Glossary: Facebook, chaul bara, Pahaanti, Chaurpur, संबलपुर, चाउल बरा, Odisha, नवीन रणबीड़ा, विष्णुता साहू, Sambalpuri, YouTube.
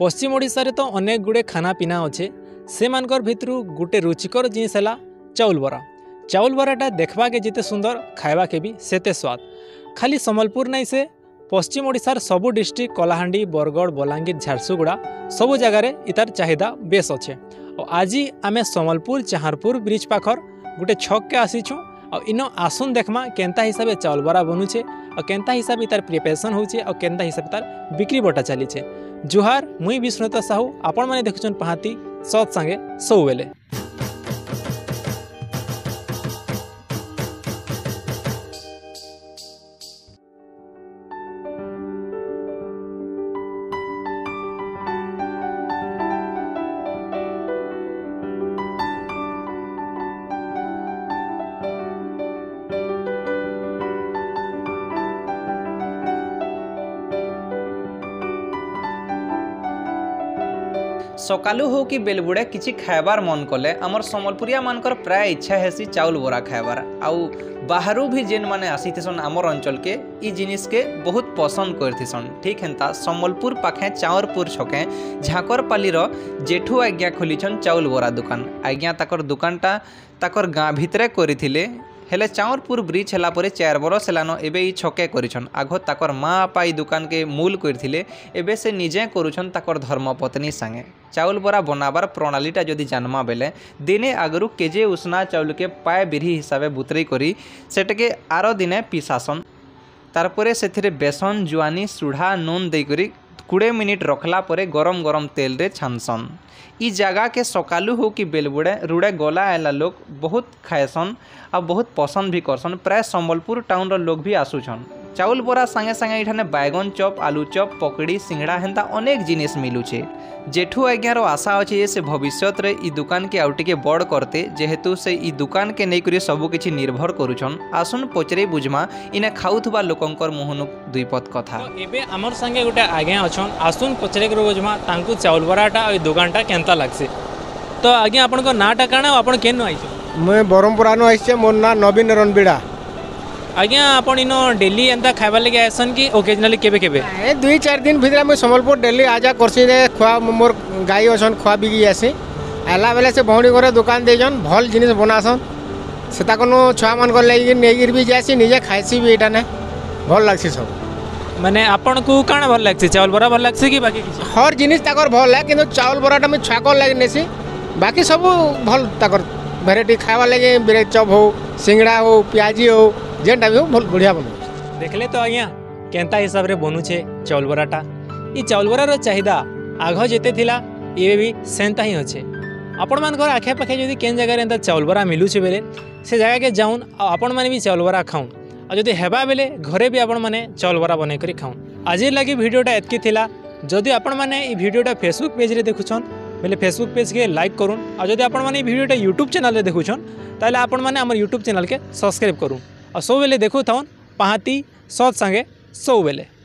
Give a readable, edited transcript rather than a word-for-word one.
पश्चिम ओडिशारे तो अनेक गुड़े खाना पीना अच्छे से मानकर भितरू गोटे रुचिकर जिनिस है चाउल बरा। चाउल बराटा देखबा के जिते सुंदर खाइबा के भी सेते स्वाद। खाली संबलपुर नहीं से पश्चिम ओडिशार सबु डिस्ट्रिक्ट कलाहांडी बरगढ़ बलांगीर झारसुगुड़ा सबु जगार इतार चाहिदा बेस अच्छे। और आज आम संबलपुर चाहरपुर ब्रिज पाखर गोटे छक के आसीछू और इन आसुन देखमा केन्ता हिसाब चाउल बरा बनुचे और केन्ता हिसाब इतार प्रिपरेसन होचे और केन्ता हिसाब तार बिक्री बटा चलीचे। जुहार मुई विष्णुता साहू आपण माने देखुछन पहाती सत संगे सब बेले। सकालू हो कि बेलबुड़े किसी खाइबार मन कले आमर संबलपुरिया मानकर प्राय इच्छा हैसी चाउल बोरा खाइबार। आउ बाहरु भी जेन माने आसीथिसन आमर अंचल के इ जिनिस के बहुत पसंद करथिसन। ठीक हेन्ता संबलपुर पाखे चाउरपुर छके झाकरपाली रो जेठू आज्ञा खोलीछन चाउल बोरा दुकान। आज्ञा ताकर दुकानटा ताकर गाँ भितरे करिथिले हेले चाउरपुर ब्रिज हला परे 4 बरस हलान एबे ई छके करिछन। आघो ताकर माँ बापा ई दुकान के मूल करथिले एबे से निजे करुछन ताकर धर्मपत्नी संगे। चाउल बरा बनाबार प्रणालीटा जदि जानमा बेले दिने आगरु केजे उसना चाउल के पाए बिरी हिसाबे बुतरी करी सेटके आरो दिने पिसासन। तारपरे सेथिरे बेसन जुआनी सुढ़ा नून देकरी 20 मिनिट रखला परे गरम गरम तेल रे छानसन। इ जगह के सकालू हो कि बेलबुड़े रुड़े गोला आला लोग बहुत खाएसन और बहुत पसंद भी करसन। प्राय संबलपुर टाउन रो लोग भी आसुछन। चाउल बोरा संगे संगे इठाने बैगन चप आलू चप पकड़ी सिंगड़ा हेन्ता अनेक जिनिस मिलूचे। जेठू आज्ञार आशा अच्छे से भविष्यत रे इ दुकान के आउटिके बड़ करते जेहेतु से इ दुकान के नहीं करी सबु किछि निर्भर करूछन। आसुन पचरे बुझमा इने खाउथबा लोकंकर मुहनु दुईपत कथा। एबे हमर संगे गोटे आज्ञा अछन आसुन पचरे के बुझमा तांकु चाउल बोराटा आ दुकानटा केनता लागसे। तो आज्ञा आपन को नाटा काना आपन केन आइछो? मैं बरमपुरानो आइछे। मोर ना नवीन रणबीड़ा। आज्ञा अपन इनो डेली एंता खाइबा लगे आसन कि ओकेजनली केबे केबे? 2-4 दिन भितर मैं संबलपुर डेली आजा करसी रे खुआ मोर गाई असन खुआ बिकी आसी। आला बेले से भौणी घरे दुकान देजन भल जिनिस बनासन सेता कोनो छुआ मन कर लगी नेगिर भी जासी निजे खाइसी भी एटा ने भल लागसी सब। माने आपन को काण भल लागसी? चाउल बरा भल लागसी कि बाकी किछ हर जिनिस ताकर भल है किंतु चाउल बराटा मैं छुआ कर लगी नेसी बाकी सब भल ताकर भेराइटी खाइबा लगे बिरे चप हो सिंगड़ा हो प्याजी हो जेनटा भी बहुत बढ़िया बन देखले। तो आज्ञा केन्ता हिसाब रे बनुचे चाउल बराटा? इ चाउल बरार चाहिदा आघ जेते थिला ये भी सेंता ही होचे। आपण मान आखे पाखे जदि केन जगह एंता चाउल बरा मिलूचे बेले से जगह के जाउन आपण माने भी चाउल बरा खाउन और जदि हेबा बेले घरे भी आपण माने चाउल बरा बनै करी खाउन। आज लगे भिडियोटा एतकी थिला। जदि आपण माने इ भिडियोटा फेसबुक पेज रे देखुछन बेले फेसबुक पेज के लाइक करून और जदि आपण माने इ भिडियोटा YouTube चैनल रे देखुछन ताले आपण माने हमर YouTube चैनल के सब्सक्राइब करू। और सब बेले देखु थाउन पहाती सत संगे सब बेले।